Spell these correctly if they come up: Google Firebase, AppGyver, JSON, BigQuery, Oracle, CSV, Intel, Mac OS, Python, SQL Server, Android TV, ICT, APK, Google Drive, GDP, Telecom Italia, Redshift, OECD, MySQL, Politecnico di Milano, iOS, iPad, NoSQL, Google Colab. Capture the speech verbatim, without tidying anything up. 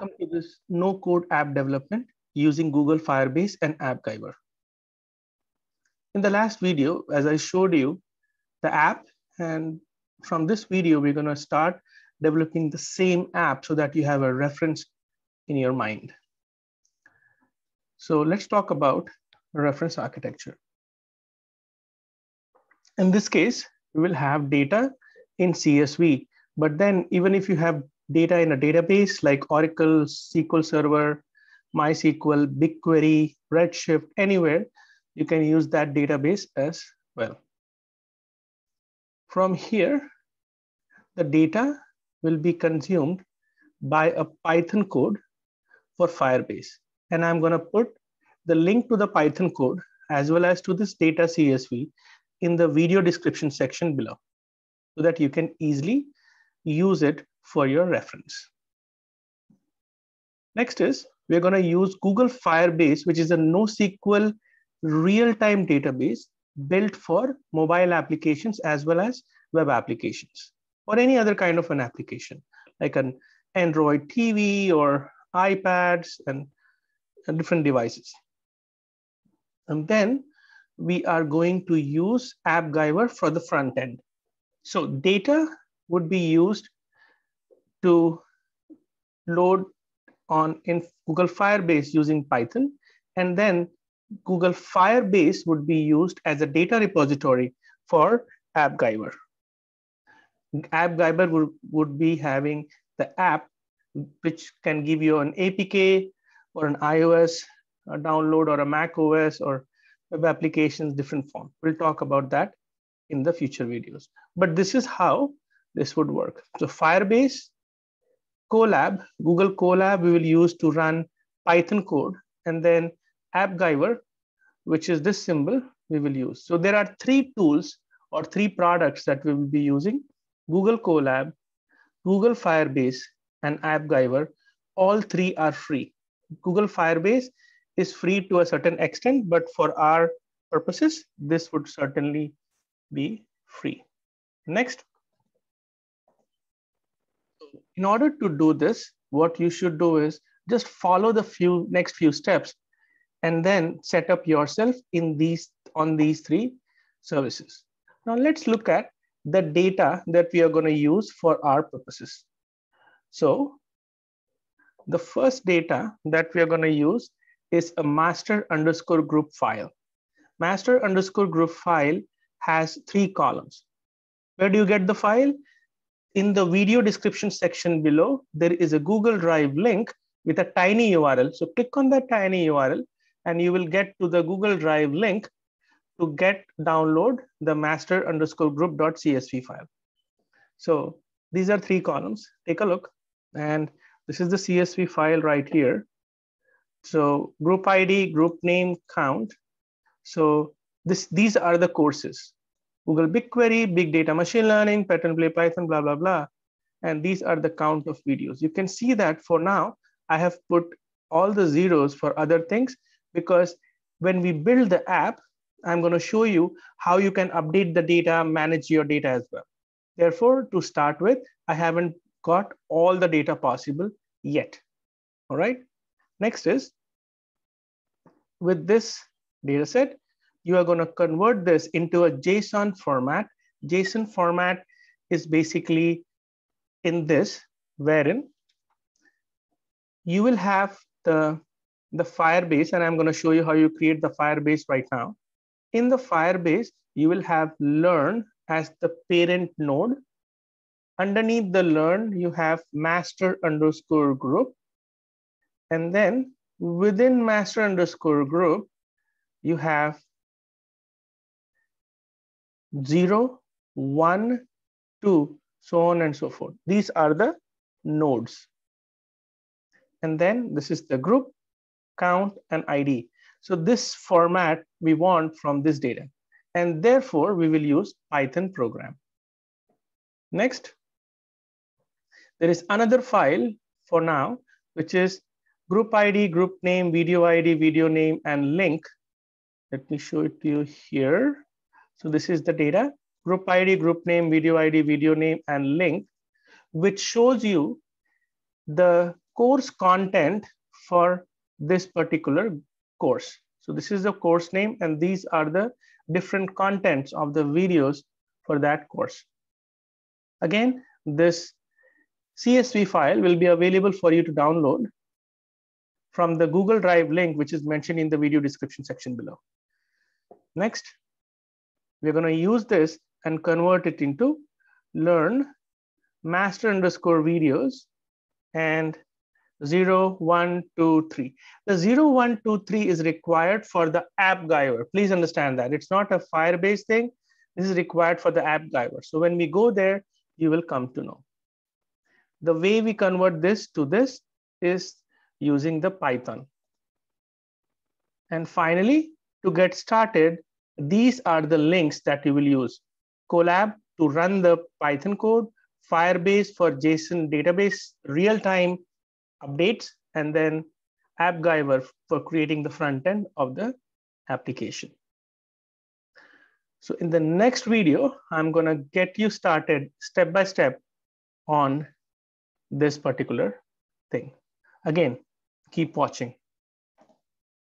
Welcome to this no-code app development using Google Firebase and AppGyver. In the last video, as I showed you the app, and from this video, we're going to start developing the same app so that you have a reference in your mind. So let's talk about reference architecture. In this case, we will have data in C S V, but then even if you have data in a database like Oracle, S Q L Server, MySQL, BigQuery, Redshift, anywhere, you can use that database as well. From here, the data will be consumed by a Python code for Firebase. And I'm going to put the link to the Python code as well as to this data C S V in the video description section below so that you can easily use it for your reference. Next is, we're going to use Google Firebase, which is a NoSQL real-time database built for mobile applications as well as web applications or any other kind of an application like an Android T V or iPads and, and different devices. And then we are going to use AppGyver for the front end. So data would be used to load on in Google Firebase using Python, and then Google Firebase would be used as a data repository for AppGyver. AppGyver would, would be having the app which can give you an A P K or an iOS a download or a Mac O S or web applications, different form. We'll talk about that in the future videos. But this is how this would work. So Firebase, Colab, Google Colab, we will use to run Python code, and then AppGyver, which is this symbol, we will use. So there are three tools or three products that we will be using: Google Colab, Google Firebase, and AppGyver. All three are free. Google Firebase is free to a certain extent, but for our purposes, this would certainly be free. Next. In order to do this, what you should do is just follow the few next few steps and then set up yourself in these on these three services. Now let's look at the data that we are going to use for our purposes. So the first data that we are going to use is a master underscore group file. Master underscore group file has three columns. Where do you get the file? In the video description section below, there is a Google Drive link with a tiny U R L. So click on that tiny U R L and you will get to the Google Drive link to get download the master underscore group.csv file. So these are three columns. Take a look. And this is the C S V file right here. So group I D, group name, count. So this, these are the courses. Google BigQuery, Big Data Machine Learning, Pattern Play Python, blah, blah, blah. And these are the count of videos. You can see that for now, I have put all the zeros for other things because when we build the app, I'm going to show you how you can update the data, manage your data as well. Therefore, to start with, I haven't got all the data possible yet. All right. Next is, with this data set, you are going to convert this into a JSON format. JSON format is basically in this, wherein you will have the, the Firebase, and I'm going to show you how you create the Firebase right now. In the Firebase, you will have learn as the parent node. Underneath the learn, you have master underscore group. And then within master underscore group, you have zero, one, two, so on and so forth. These are the nodes. And then this is the group, count, and I D. So this format we want from this data. And therefore, we will use Python program. Next, there is another file for now, which is group I D, group name, video I D, video name, and link. Let me show it to you here. So this is the data, group I D, group name, video I D, video name, and link, which shows you the course content for this particular course. So this is the course name, and these are the different contents of the videos for that course. Again, this C S V file will be available for you to download from the Google Drive link, which is mentioned in the video description section below. Next, we're going to use this and convert it into learn master underscore videos and zero, one, two, three. The zero, one, two, three is required for the AppGyver. Please understand that. It's not a Firebase thing. This is required for the AppGyver. So when we go there, you will come to know. The way we convert this to this is using the Python. And finally, to get started, these are the links that you will use. Colab to run the Python code, Firebase for JSON database real-time updates, and then AppGyver for creating the front end of the application. So in the next video, I'm gonna get you started step by step on this particular thing. Again, keep watching.